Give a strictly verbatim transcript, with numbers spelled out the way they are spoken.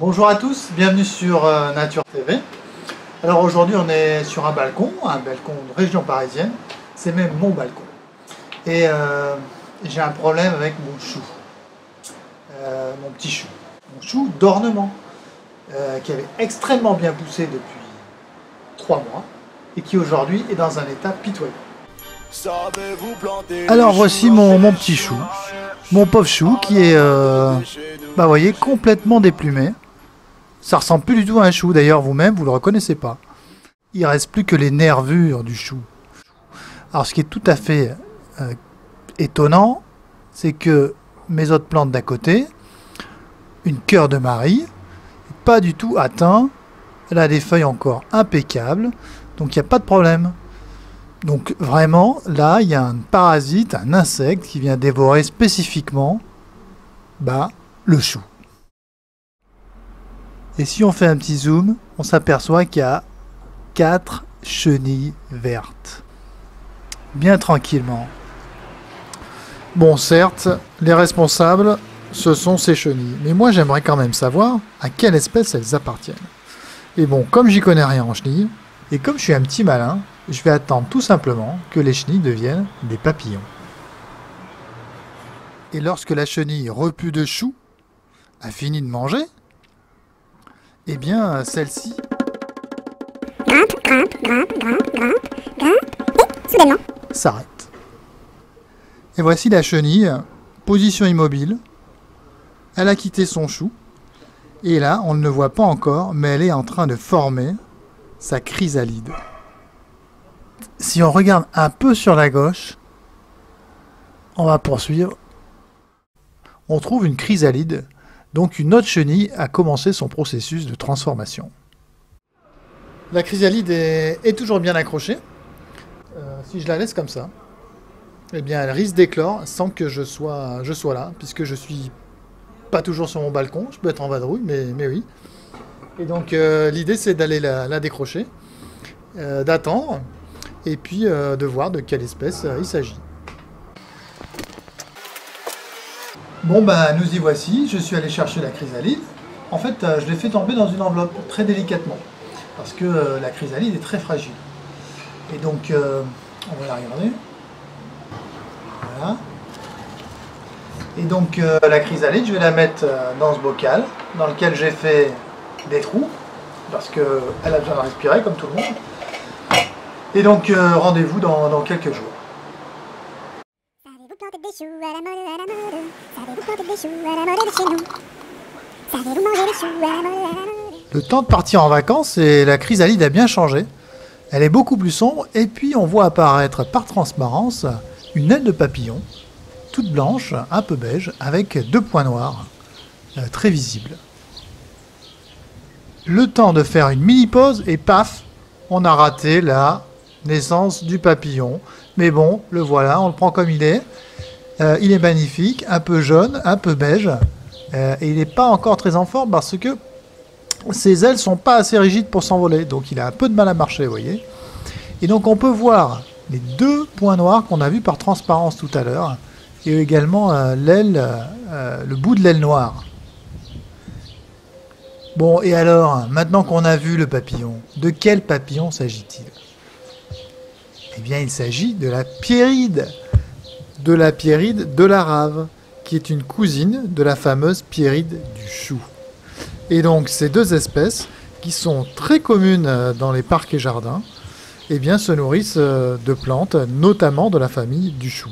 Bonjour à tous, bienvenue sur euh, Nature T V. Alors aujourd'hui on est sur un balcon, un balcon de région parisienne, c'est même mon balcon. Et euh, j'ai un problème avec mon chou, euh, mon petit chou, mon chou d'ornement, euh, qui avait extrêmement bien poussé depuis trois mois et qui aujourd'hui est dans un état pitoyable. Alors voici mon, mon petit chou, mon pauvre chou qui est, euh, bah voyez, complètement déplumé. Ça ressemble plus du tout à un chou, d'ailleurs vous-même vous le reconnaissez pas. Il reste plus que les nervures du chou. Alors ce qui est tout à fait euh, étonnant, c'est que mes autres plantes d'à côté, une cœur de Marie, pas du tout atteint. Elle a des feuilles encore impeccables, donc il n'y a pas de problème. Donc vraiment, là, il y a un parasite, un insecte qui vient dévorer spécifiquement bah, le chou. Et si on fait un petit zoom, on s'aperçoit qu'il y a quatre chenilles vertes. Bien tranquillement. Bon, certes, les responsables, ce sont ces chenilles. Mais moi, j'aimerais quand même savoir à quelle espèce elles appartiennent. Et bon, comme j'y connais rien en chenilles, et comme je suis un petit malin, je vais attendre tout simplement que les chenilles deviennent des papillons. Et lorsque la chenille repue de chou a fini de manger, eh bien celle-ci grimpe, grimpe, grimpe, grimpe, grimpe, grimpe, et soudainement s'arrête. Et voici la chenille, position immobile. Elle a quitté son chou. Et là, on ne le voit pas encore, mais elle est en train de former sa chrysalide. Si on regarde un peu sur la gauche, on va poursuivre. On trouve une chrysalide, donc une autre chenille a commencé son processus de transformation. La chrysalide est, est toujours bien accrochée. Euh, si je la laisse comme ça, eh bien elle risque d'éclore sans que je sois, je sois là, puisque je suis pas toujours sur mon balcon, je peux être en vadrouille, mais, mais oui. Et donc euh, l'idée c'est d'aller la, la décrocher, euh, d'attendre, et puis euh, de voir de quelle espèce euh, il s'agit. Bon bah nous y voici, je suis allé chercher la chrysalide. En fait euh, je l'ai fait tomber dans une enveloppe très délicatement, parce que euh, la chrysalide est très fragile. Et donc euh, on va la regarder. Voilà. Et donc euh, la chrysalide, je vais la mettre euh, dans ce bocal, dans lequel j'ai fait des trous, parce qu'elle a besoin de respirer comme tout le monde. Et donc euh, rendez-vous dans, dans quelques jours. Savez-vous planter des choux à la mode, à la mode? Savez-vous planter des choux à la mode de chez nous? Savez-vous manger des choux à la mode, à la mode? Le temps de partir en vacances et la chrysalide a bien changé. Elle est beaucoup plus sombre et puis on voit apparaître par transparence une aile de papillon, toute blanche, un peu beige, avec deux points noirs, euh, très visibles. Le temps de faire une mini pause et paf, on a raté la naissance du papillon. Mais bon, le voilà, on le prend comme il est. Euh, il est magnifique, un peu jaune, un peu beige. Euh, et il n'est pas encore très en forme parce que ses ailes ne sont pas assez rigides pour s'envoler. Donc il a un peu de mal à marcher, vous voyez. Et donc on peut voir les deux points noirs qu'on a vus par transparence tout à l'heure. Et également euh, l'aile, euh, le bout de l'aile noire. Bon, et alors, maintenant qu'on a vu le papillon, de quel papillon s'agit-il? Eh bien, il s'agit de la piéride, de la piéride de la rave, qui est une cousine de la fameuse piéride du chou. Et donc, ces deux espèces, qui sont très communes dans les parcs et jardins, eh bien, se nourrissent de plantes, notamment de la famille du chou.